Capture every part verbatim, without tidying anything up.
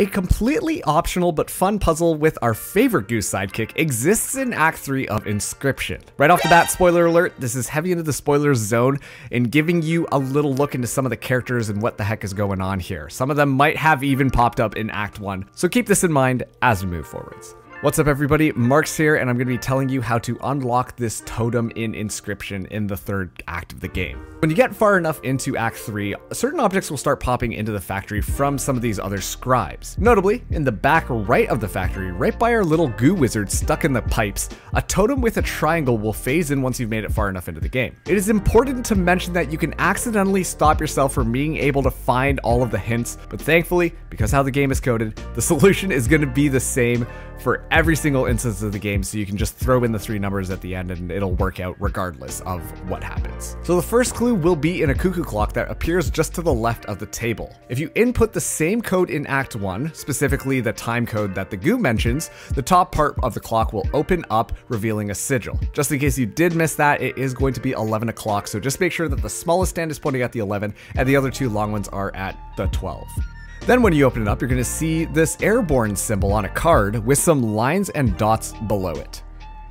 A completely optional but fun puzzle with our favorite Goose sidekick exists in Act three of Inscryption. Right off the bat, spoiler alert, this is heavy into the spoiler zone and giving you a little look into some of the characters and what the heck is going on here. Some of them might have even popped up in Act one, so keep this in mind as we move forwards. What's up everybody, Mark's here, and I'm going to be telling you how to unlock this totem in Inscryption in the third act of the game. When you get far enough into Act three, certain objects will start popping into the factory from some of these other scribes. Notably, in the back right of the factory, right by our little goo wizard stuck in the pipes, a totem with a triangle will phase in once you've made it far enough into the game. It is important to mention that you can accidentally stop yourself from being able to find all of the hints, but thankfully, because how the game is coded, the solution is going to be the same for every single instance of the game, so you can just throw in the three numbers at the end and it'll work out regardless of what happens. So the first clue will be in a cuckoo clock that appears just to the left of the table. If you input the same code in Act one, specifically the time code that the goo mentions, the top part of the clock will open up, revealing a sigil. Just in case you did miss that, it is going to be eleven o'clock, so just make sure that the smallest stand is pointing at the eleven and the other two long ones are at the twelve. Then when you open it up, you're going to see this airborne symbol on a card with some lines and dots below it.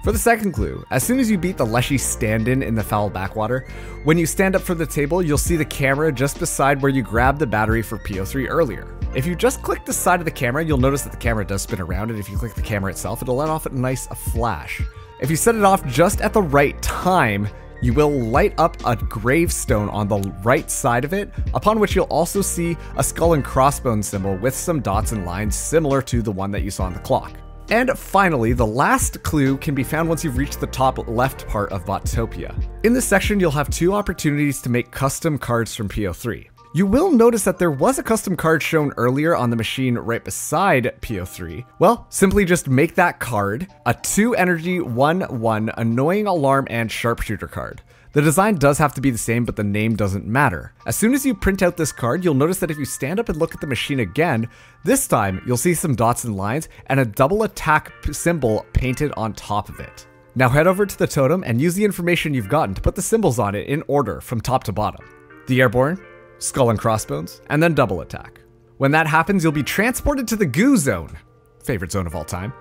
For the second clue, as soon as you beat the Leshy stand-in in the foul backwater, when you stand up from the table, you'll see the camera just beside where you grabbed the battery for P O three earlier. If you just click the side of the camera, you'll notice that the camera does spin around, and if you click the camera itself, it'll let off a nice flash. If you set it off just at the right time, you will light up a gravestone on the right side of it, upon which you'll also see a skull and crossbones symbol with some dots and lines similar to the one that you saw on the clock. And finally, the last clue can be found once you've reached the top left part of Botopia. In this section, you'll have two opportunities to make custom cards from P O three. You will notice that there was a custom card shown earlier on the machine right beside P O three. Well, simply just make that card a two energy one one annoying alarm and sharpshooter card. The design does have to be the same, but the name doesn't matter. As soon as you print out this card, you'll notice that if you stand up and look at the machine again, this time you'll see some dots and lines and a double attack symbol painted on top of it. Now head over to the totem and use the information you've gotten to put the symbols on it in order from top to bottom. The airborne, skull and crossbones, and then double attack. When that happens, you'll be transported to the Goo Zone, favorite zone of all time,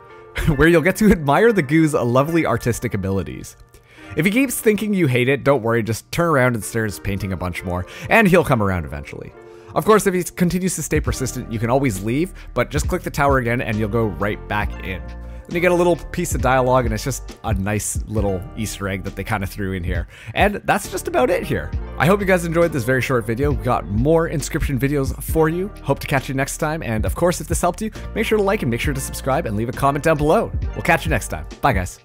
where you'll get to admire the goo's lovely artistic abilities. If he keeps thinking you hate it, don't worry, just turn around and stare at his painting a bunch more, and he'll come around eventually. Of course, if he continues to stay persistent, you can always leave, but just click the tower again and you'll go right back in. Then you get a little piece of dialogue, and it's just a nice little Easter egg that they kind of threw in here. And that's just about it here. I hope you guys enjoyed this very short video. We've got more Inscryption videos for you. Hope to catch you next time. And of course, if this helped you, make sure to like and make sure to subscribe and leave a comment down below. We'll catch you next time. Bye, guys.